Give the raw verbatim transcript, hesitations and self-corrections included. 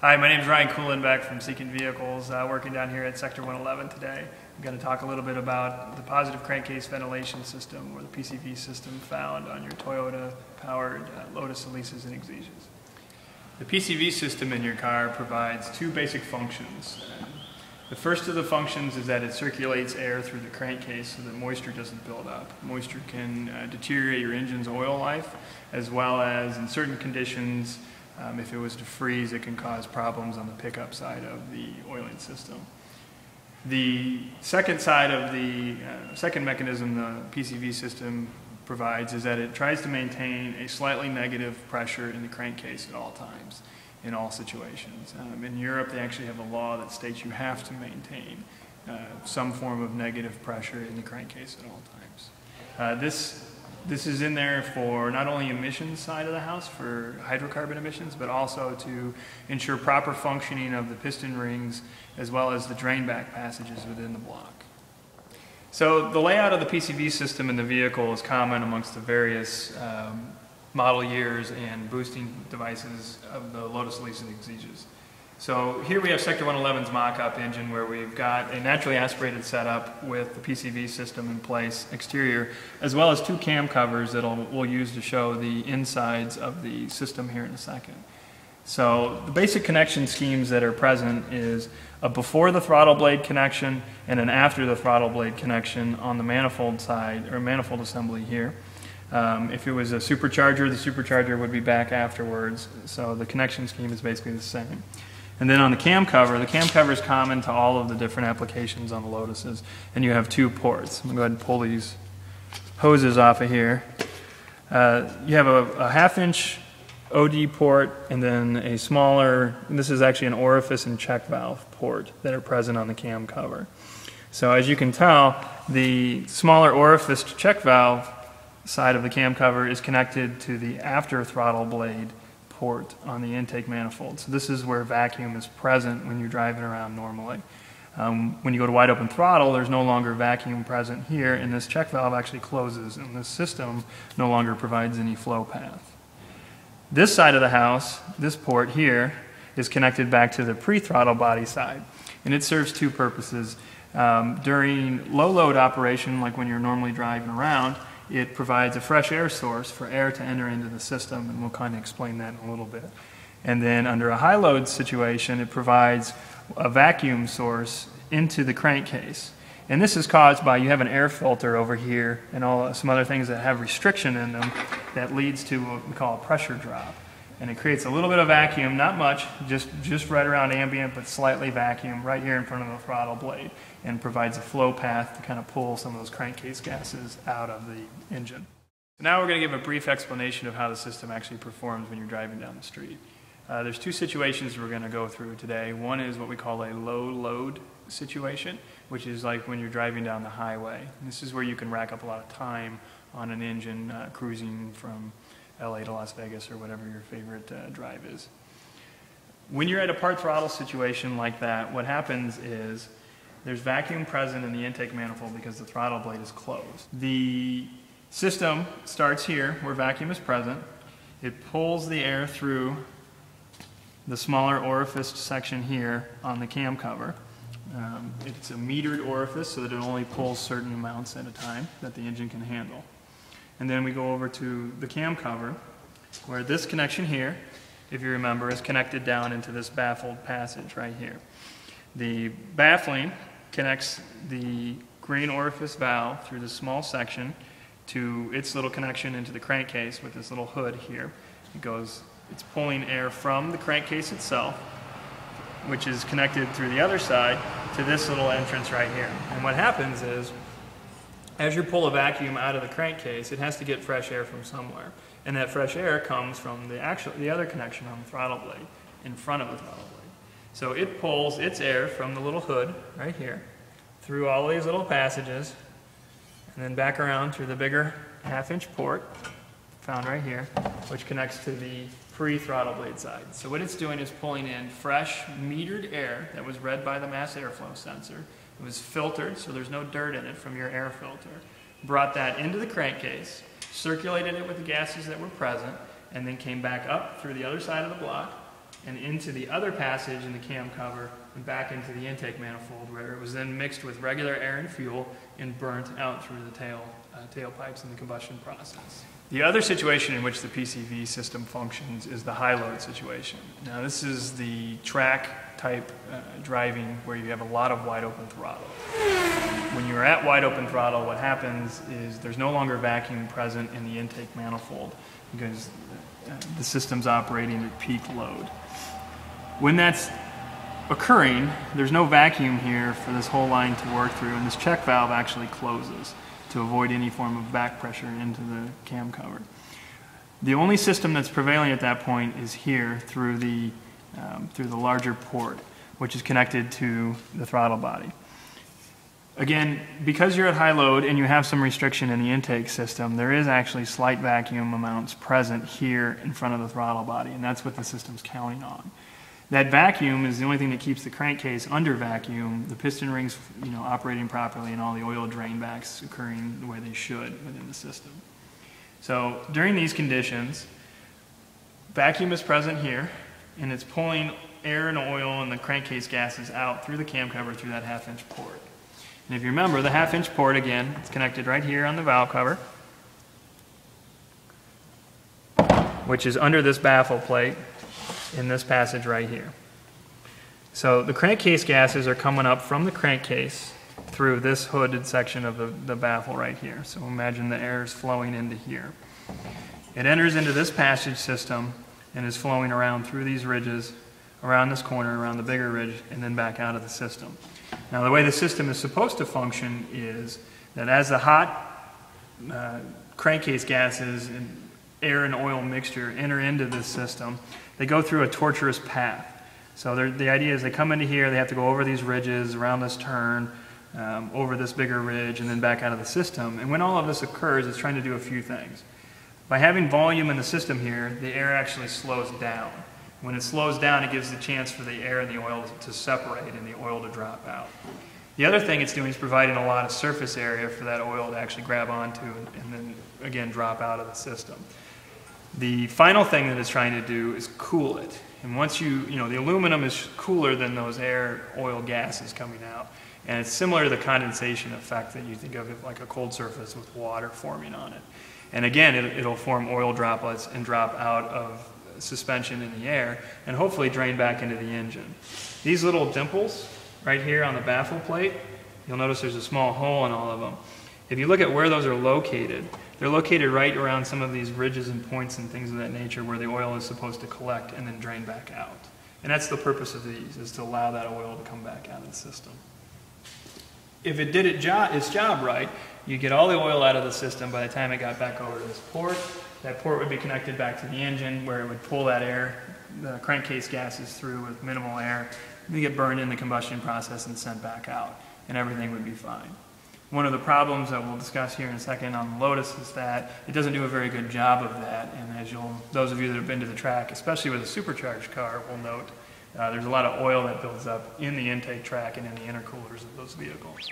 Hi, my name is Ryan Kuhlenbeck from Secant Vehicles, uh, working down here at Sector one eleven today. I'm going to talk a little bit about the positive crankcase ventilation system, or the P C V system, found on your Toyota-powered uh, Lotus Elises and Exiges. The P C V system in your car provides two basic functions. The first of the functions is that it circulates air through the crankcase so that moisture doesn't build up. Moisture can uh, deteriorate your engine's oil life, as well as, in certain conditions, Um, if it was to freeze, it can cause problems on the pickup side of the oiling system. The second side of the uh, second mechanism the P C V system provides is that it tries to maintain a slightly negative pressure in the crankcase at all times, in all situations. Um, in Europe, they actually have a law that states you have to maintain uh, some form of negative pressure in the crankcase at all times. Uh, this This is in there for not only emissions side of the house, for hydrocarbon emissions, but also to ensure proper functioning of the piston rings as well as the drain back passages within the block. So the layout of the P C V system in the vehicle is common amongst the various um, model years and boosting devices of the Lotus Elise and Exiges. So here we have Sector one eleven's mock-up engine, where we've got a naturally aspirated setup with the P C V system in place exterior, as well as two cam covers that we'll use to show the insides of the system here in a second. So the basic connection schemes that are present is a before the throttle blade connection and an after the throttle blade connection on the manifold side, or manifold assembly here. Um, if it was a supercharger, the supercharger would be back afterwards, so the connection scheme is basically the same. And then on the cam cover, the cam cover is common to all of the different applications on the Lotuses, and you have two ports. I'm going to go ahead and pull these hoses off of here. Uh, you have a, a half-inch O D port, and then a smaller, this is actually an orifice and check valve port that are present on the cam cover. So as you can tell, the smaller orifice check valve side of the cam cover is connected to the after throttle blade port on the intake manifold. So this is where vacuum is present when you're driving around normally. Um, when you go to wide open throttle, there's no longer vacuum present here, and this check valve actually closes, and this system no longer provides any flow path. This side of the house, this port here, is connected back to the pre-throttle body side, and it serves two purposes. Um, during low load operation, like when you're normally driving around, it provides a fresh air source for air to enter into the system, and we'll kind of explain that in a little bit. And then under a high load situation, it provides a vacuum source into the crankcase. And this is caused by, you have an air filter over here and all some other things that have restriction in them that leads to what we call a pressure drop. And it creates a little bit of vacuum, not much, just, just right around ambient, but slightly vacuum right here in front of the throttle blade, and provides a flow path to kind of pull some of those crankcase gases out of the engine. Now we're going to give a brief explanation of how the system actually performs when you're driving down the street. Uh, there's two situations we're going to go through today. One is what we call a low load situation, which is like when you're driving down the highway. And this is where you can rack up a lot of time on an engine uh, cruising from L A to Las Vegas, or whatever your favorite uh, drive is. When you're at a part throttle situation like that, what happens is there's vacuum present in the intake manifold because the throttle blade is closed. The system starts here where vacuum is present. It pulls the air through the smaller orifice section here on the cam cover. Um, it's a metered orifice so that it only pulls certain amounts at a time that the engine can handle. And then we go over to the cam cover, where this connection here, if you remember, is connected down into this baffled passage right here. The baffling connects the green orifice valve through this small section to its little connection into the crankcase with this little hood here. It goes, it's pulling air from the crankcase itself, which is connected through the other side to this little entrance right here. And what happens is, as you pull a vacuum out of the crankcase, it has to get fresh air from somewhere. And that fresh air comes from the, actual, the other connection on the throttle blade, in front of the throttle blade. So it pulls its air from the little hood right here, through all these little passages, and then back around through the bigger half-inch port, found right here, which connects to the pre-throttle blade side. So what it's doing is pulling in fresh, metered air that was read by the mass airflow sensor. It was filtered, so there's no dirt in it from your air filter. Brought that into the crankcase, circulated it with the gases that were present, and then came back up through the other side of the block, and into the other passage in the cam cover and back into the intake manifold, where it was then mixed with regular air and fuel and burnt out through the tail, uh, tailpipes in the combustion process. The other situation in which the P C V system functions is the high load situation. Now this is the track type uh, driving where you have a lot of wide open throttle. When you're at wide open throttle, what happens is there's no longer vacuum present in the intake manifold because the system's operating at peak load. When that's occurring, there's no vacuum here for this whole line to work through, and this check valve actually closes to avoid any form of back pressure into the cam cover. The only system that's prevailing at that point is here through the, um, through the larger port, which is connected to the throttle body. Again, because you're at high load and you have some restriction in the intake system, there is actually slight vacuum amounts present here in front of the throttle body, and that's what the system's counting on. That vacuum is the only thing that keeps the crankcase under vacuum, the piston rings, you know, operating properly, and all the oil drainbacks occurring the way they should within the system. So during these conditions, vacuum is present here, and it's pulling air and oil and the crankcase gases out through the cam cover through that half-inch port. And if you remember, the half-inch port, again, it's connected right here on the valve cover, which is under this baffle plate in this passage right here. So the crankcase gases are coming up from the crankcase through this hooded section of the, the baffle right here. So imagine the air is flowing into here. It enters into this passage system and is flowing around through these ridges, around this corner, around the bigger ridge, and then back out of the system. Now the way the system is supposed to function is that as the hot uh, crankcase gases and air and oil mixture enter into this system, they go through a tortuous path. So the idea is they come into here, they have to go over these ridges, around this turn, um, over this bigger ridge, and then back out of the system. And when all of this occurs, it's trying to do a few things. By having volume in the system here, the air actually slows down. When it slows down, it gives the chance for the air and the oil to separate and the oil to drop out. The other thing it's doing is providing a lot of surface area for that oil to actually grab onto and, and then again drop out of the system. The final thing that it's trying to do is cool it. And once you, you know, the aluminum is cooler than those air, oil, gases coming out. And it's similar to the condensation effect that you think of like a cold surface with water forming on it. And again, it, it'll form oil droplets and drop out of suspension in the air and hopefully drain back into the engine. These little dimples right here on the baffle plate, you'll notice there's a small hole in all of them. If you look at where those are located, they're located right around some of these ridges and points and things of that nature where the oil is supposed to collect and then drain back out. And that's the purpose of these, is to allow that oil to come back out of the system. If it did it jo- its job right, you get all the oil out of the system by the time it got back over to this port. That port would be connected back to the engine where it would pull that air, the crankcase gases through with minimal air. They get burned in the combustion process and sent back out, and everything would be fine. One of the problems that we'll discuss here in a second on Lotus is that it doesn't do a very good job of that, and as you'll, those of you that have been to the track, especially with a supercharged car, will note uh, there's a lot of oil that builds up in the intake track and in the intercoolers of those vehicles.